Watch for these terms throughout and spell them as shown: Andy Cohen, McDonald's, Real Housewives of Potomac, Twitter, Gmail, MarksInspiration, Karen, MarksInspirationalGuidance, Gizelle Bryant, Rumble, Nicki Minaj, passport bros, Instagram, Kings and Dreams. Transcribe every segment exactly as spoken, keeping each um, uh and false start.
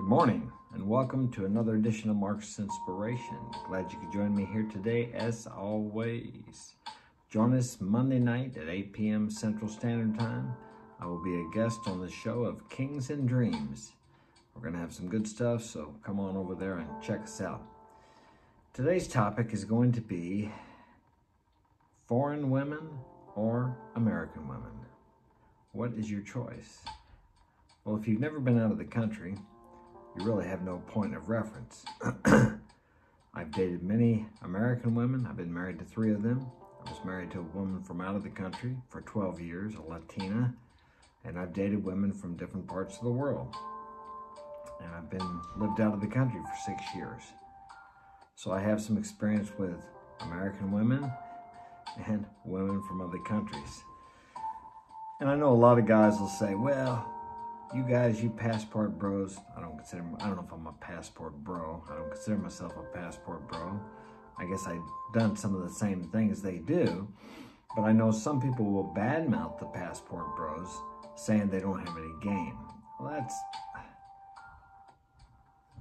Good morning and welcome to another edition of Mark's Inspiration. Glad you could join me here today as always. Join us Monday night at eight p m Central Standard Time. I will be a guest on the show of Kings and Dreams. We're going to have some good stuff, so come on over there and check us out. Today's topic is going to be foreign women or American women. What is your choice? Well, if you've never been out of the country, you really have no point of reference. I've dated many American women. I've been married to three of them. I was married to a woman from out of the country for twelve years, a Latina, and I've dated women from different parts of the world. And I've been lived out of the country for six years. So I have some experience with American women and women from other countries. And I know a lot of guys will say, well, you guys, you passport bros. I don't consider, I don't know if I'm a passport bro. I don't consider myself a passport bro. I guess I've done some of the same things they do, but I know some people will badmouth the passport bros saying they don't have any game. Well, that's,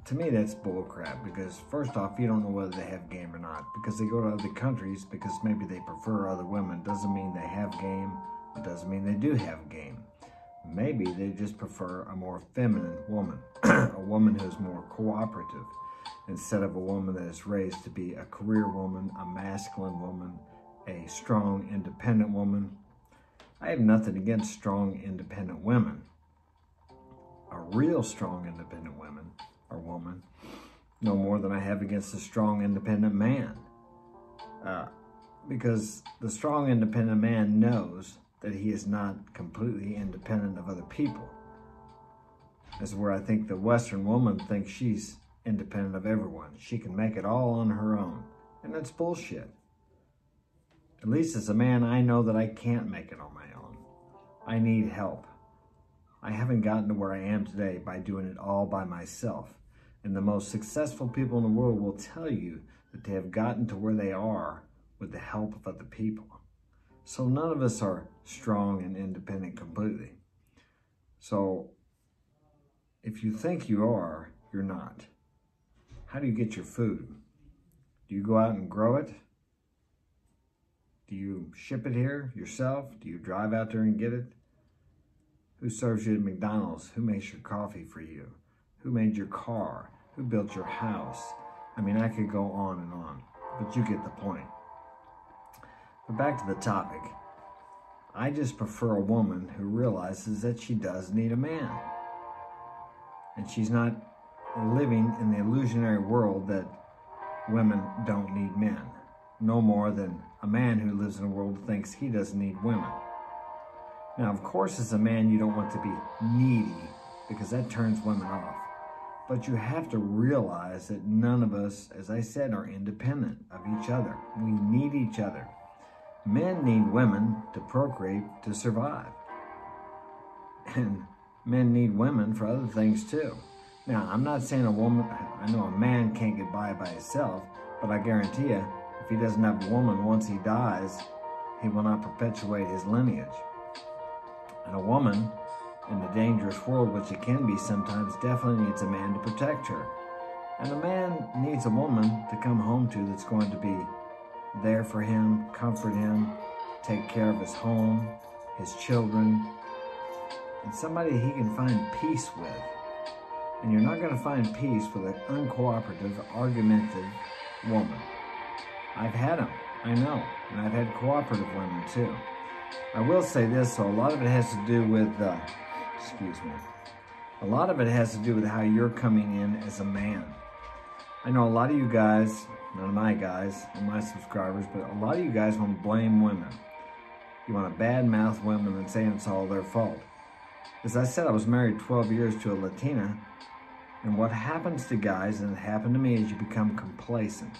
to me, that's bullcrap, because first off, you don't know whether they have game or not, because they go to other countries because maybe they prefer other women. Doesn't mean they have game. It doesn't mean they do have game. Maybe they just prefer a more feminine woman, a woman who's more cooperative, instead of a woman that is raised to be a career woman, a masculine woman, a strong, independent woman. I have nothing against strong, independent women. A real strong, independent women or woman, no more than I have against a strong, independent man. Uh, because the strong, independent man knows that he is not completely independent of other people. That's where I think the Western woman thinks she's independent of everyone. She can make it all on her own, and that's bullshit. At least as a man, I know that I can't make it on my own. I need help. I haven't gotten to where I am today by doing it all by myself. And the most successful people in the world will tell you that they have gotten to where they are with the help of other people. So none of us are strong and independent completely. So if you think you are, you're not. How do you get your food? Do you go out and grow it? Do you ship it here yourself? Do you drive out there and get it? Who serves you at McDonald's? Who makes your coffee for you? Who made your car? Who built your house? I mean, I could go on and on, but you get the point. But back to the topic. I just prefer a woman who realizes that she does need a man. And she's not living in the illusionary world that women don't need men. No more than a man who lives in a world thinks he doesn't need women. Now, of course, as a man, you don't want to be needy, because that turns women off. But you have to realize that none of us, as I said, are independent of each other. We need each other. Men need women to procreate, to survive. And men need women for other things, too. Now, I'm not saying a woman, I know a man can't get by by himself, but I guarantee you, if he doesn't have a woman, once he dies, he will not perpetuate his lineage. And a woman, in the dangerous world, which it can be sometimes, definitely needs a man to protect her. And a man needs a woman to come home to that's going to be there for him, comfort him, take care of his home, his children, and somebody he can find peace with. And you're not going to find peace with an uncooperative, argumentative woman. I've had them, I know, and I've had cooperative women, too. I will say this, so a lot of it has to do with, uh, excuse me, a lot of it has to do with how you're coming in as a man. I know a lot of you guys, none of my guys, and my subscribers, but a lot of you guys want to blame women. You want to badmouth women and say it's all their fault. As I said, I was married twelve years to a Latina, and what happens to guys, and it happened to me, is you become complacent.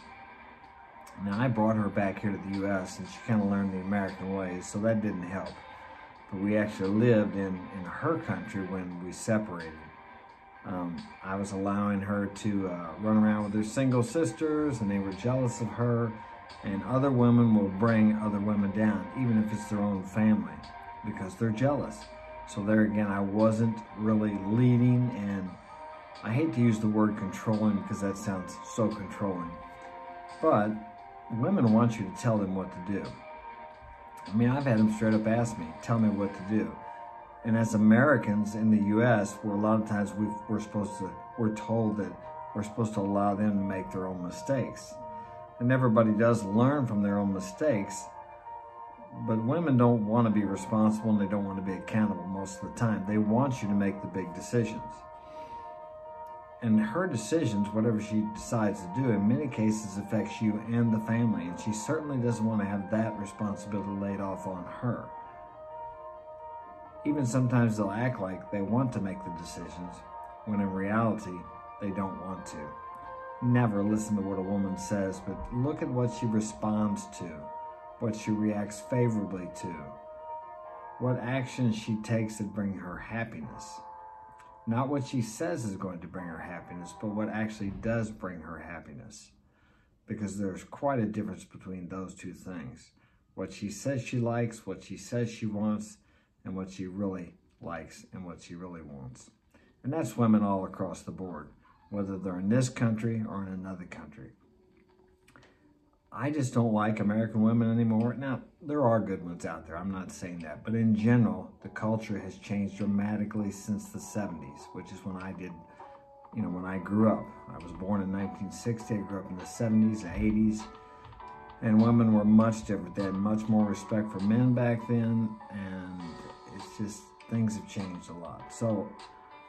Now, I brought her back here to the U S and she kind of learned the American ways, so that didn't help. But we actually lived in, in her country when we separated. Um, I was allowing her to uh, run around with her single sisters, and they were jealous of her. And other women will bring other women down, even if it's their own family, because they're jealous. So there again, I wasn't really leading and I hate to use the word controlling because that sounds so controlling, but women want you to tell them what to do. I mean, I've had them straight up ask me, tell me what to do. And as Americans in the U S, where a lot of times we've, we're supposed to, we're told that we're supposed to allow them to make their own mistakes. And everybody does learn from their own mistakes, but women don't want to be responsible and they don't want to be accountable most of the time. They want you to make the big decisions. And her decisions, whatever she decides to do, in many cases affects you and the family. And she certainly doesn't want to have that responsibility laid off on her. Even sometimes they'll act like they want to make the decisions, when in reality, they don't want to. Never listen to what a woman says, but look at what she responds to, what she reacts favorably to, what actions she takes that bring her happiness. Not what she says is going to bring her happiness, but what actually does bring her happiness. Because there's quite a difference between those two things. What she says she likes, what she says she wants, and what she really likes and what she really wants. And that's women all across the board, whether they're in this country or in another country. I just don't like American women anymore. Now, there are good ones out there. I'm not saying that. But in general, the culture has changed dramatically since the seventies, which is when I did, you know, when I grew up. I was born in nineteen sixty. I grew up in the seventies, the eighties. And women were much different. They had much more respect for men back then. And it's just, things have changed a lot. So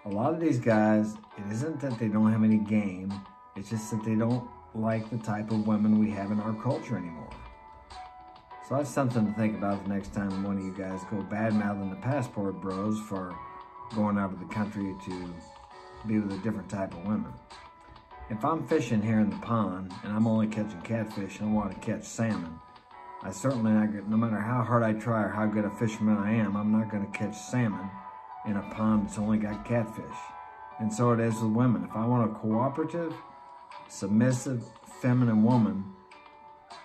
a lot of these guys, it isn't that they don't have any game. It's just that they don't like the type of women we have in our culture anymore. So that's something to think about the next time one of you guys go bad-mouthing the passport bros for going out of the country to be with a different type of women. If I'm fishing here in the pond and I'm only catching catfish and I want to catch salmon, I certainly not get, no matter how hard I try or how good a fisherman I am, I'm not going to catch salmon in a pond that's only got catfish. And so it is with women. If I want a cooperative, submissive, feminine woman,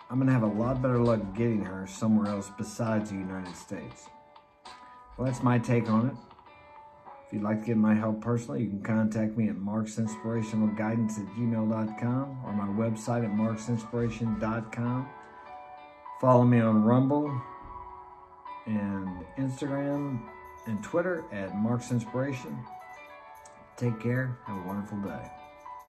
I'm going to have a lot better luck getting her somewhere else besides the United States. Well, that's my take on it. If you'd like to get my help personally, you can contact me at marks inspirational guidance at gmail dot com or my website at marks inspiration dot com. Follow me on Rumble and Instagram and Twitter at marks inspiration. Take care. Have a wonderful day.